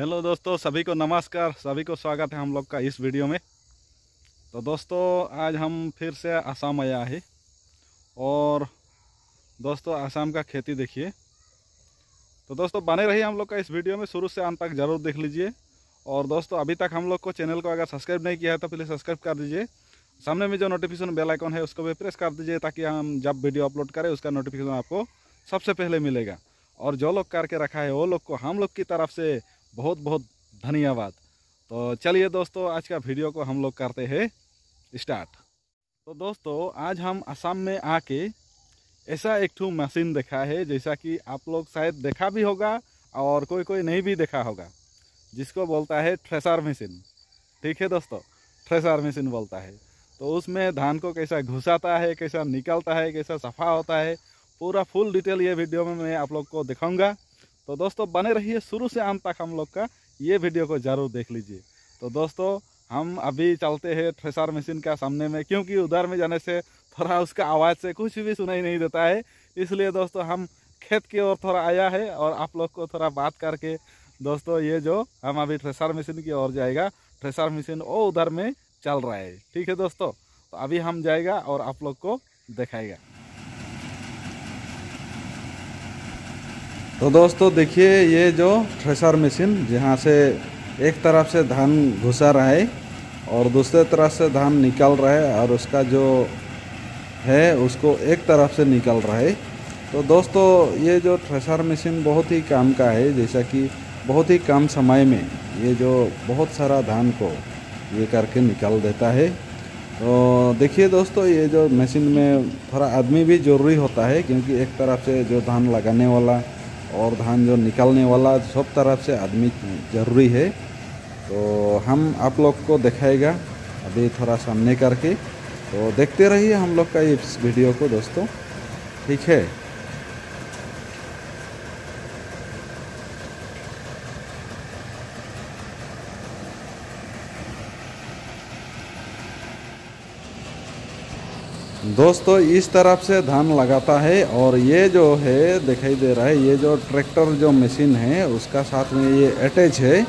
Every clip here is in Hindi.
हेलो दोस्तों, सभी को नमस्कार, सभी को स्वागत है हम लोग का इस वीडियो में। तो दोस्तों आज हम फिर से आसाम आया है और दोस्तों आसाम का खेती देखिए। तो दोस्तों बने रहिए हम लोग का इस वीडियो में, शुरू से अंत तक ज़रूर देख लीजिए। और दोस्तों अभी तक हम लोग को चैनल को अगर सब्सक्राइब नहीं किया है तो प्लीज़ सब्सक्राइब कर दीजिए। सामने में जो नोटिफिकेशन बेल आइकॉन है उसको भी प्रेस कर दीजिए ताकि हम जब वीडियो अपलोड करें उसका नोटिफिकेशन आपको सबसे पहले मिलेगा। और जो लोग करके रखा है वो लोग को हम लोग की तरफ से बहुत बहुत धन्यवाद। तो चलिए दोस्तों आज का वीडियो को हम लोग करते हैं स्टार्ट। तो दोस्तों आज हम आसाम में आके ऐसा एक ठो मशीन देखा है जैसा कि आप लोग शायद देखा भी होगा और कोई कोई नहीं भी देखा होगा, जिसको बोलता है थ्रेसर मशीन। ठीक है दोस्तों, थ्रेसर मशीन बोलता है। तो उसमें धान को कैसा घुसाता है, कैसा निकलता है, कैसा सफ़ा होता है, पूरा फुल डिटेल ये वीडियो में मैं आप लोग को दिखाऊंगा। तो दोस्तों बने रहिए, शुरू से अंत तक हम लोग का ये वीडियो को ज़रूर देख लीजिए। तो दोस्तों हम अभी चलते हैं थ्रेसर मशीन का सामने में, क्योंकि उधर में जाने से थोड़ा उसका आवाज़ से कुछ भी सुनाई नहीं देता है, इसलिए दोस्तों हम खेत की ओर थोड़ा आया है। और आप लोग को थोड़ा बात करके दोस्तों ये जो हम अभी थ्रेसर मशीन की ओर जाएगा, थ्रेसर मशीन वो उधर में चल रहा है। ठीक है दोस्तों, तो अभी हम जाएगा और आप लोग को दिखाएगा। तो दोस्तों देखिए ये जो थ्रेसर मशीन जहाँ से एक तरफ से धान घुसा रहा है और दूसरे तरफ से धान निकल रहा है और उसका जो है उसको एक तरफ से निकल रहा है। तो दोस्तों ये जो थ्रेसर मशीन बहुत ही काम का है, जैसा कि बहुत ही कम समय में ये जो बहुत सारा धान को ये करके निकाल देता है। तो देखिए दोस्तों ये जो मशीन में थोड़ा आदमी भी ज़रूरी होता है, क्योंकि एक तरफ से जो धान लगाने वाला और धान जो निकालने वाला सब तरफ से आदमी ज़रूरी है। तो हम आप लोग को दिखाएगा अभी थोड़ा सामने करके। तो देखते रहिए हम लोग का इस वीडियो को दोस्तों, ठीक है। दोस्तों इस तरफ से धान लगाता है और ये जो है दिखाई दे रहा है ये जो ट्रैक्टर जो मशीन है उसका साथ में ये अटैच है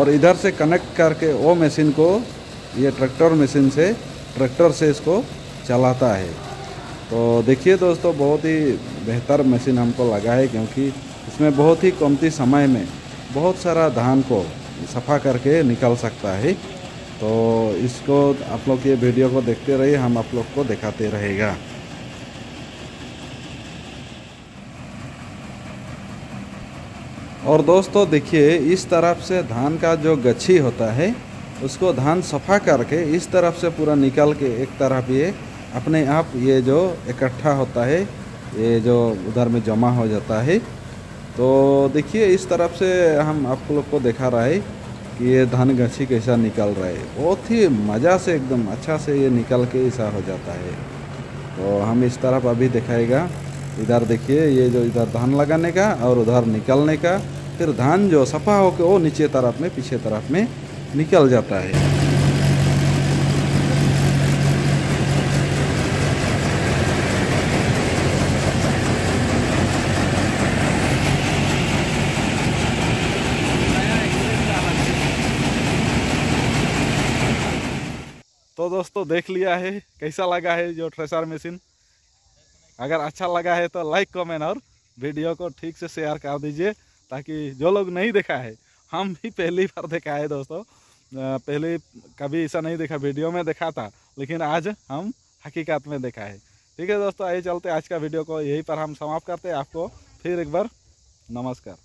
और इधर से कनेक्ट करके वो मशीन को ये ट्रैक्टर मशीन से इसको चलाता है। तो देखिए दोस्तों बहुत ही बेहतर मशीन हमको लगा है, क्योंकि इसमें बहुत ही कमती समय में बहुत सारा धान को सफ़ा करके निकल सकता है। तो इसको आप लोग ये वीडियो को देखते रहिए, हम आप लोग को दिखाते रहेगा। और दोस्तों देखिए इस तरफ से धान का जो गच्छी होता है उसको धान सफ़ा करके इस तरफ से पूरा निकाल के एक तरफ ये अपने आप ये जो इकट्ठा होता है ये जो उधर में जमा हो जाता है। तो देखिए इस तरफ से हम आप लोग को दिखा रहा है कि ये धान गाछी कैसा निकल रहा है, बहुत ही मज़ा से एकदम अच्छा से ये निकल के ऐसा हो जाता है। तो हम इस तरफ अभी दिखाएगा, इधर देखिए ये जो इधर धान लगाने का और उधर निकलने का, फिर धान जो सफ़ा होकर वो नीचे तरफ में पीछे तरफ में निकल जाता है। तो दोस्तों देख लिया है कैसा लगा है जो थ्रेसर मशीन। अगर अच्छा लगा है तो लाइक कमेंट और वीडियो को ठीक से शेयर कर दीजिए, ताकि जो लोग नहीं देखा है, हम भी पहली बार देखा है दोस्तों, पहले कभी ऐसा नहीं देखा, वीडियो में देखा था लेकिन आज हम हकीकत में देखा है। ठीक है दोस्तों, आइए चलते आज का वीडियो को यहीं पर हम समाप्त करते हैं। आपको फिर एक बार नमस्कार।